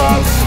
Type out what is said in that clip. love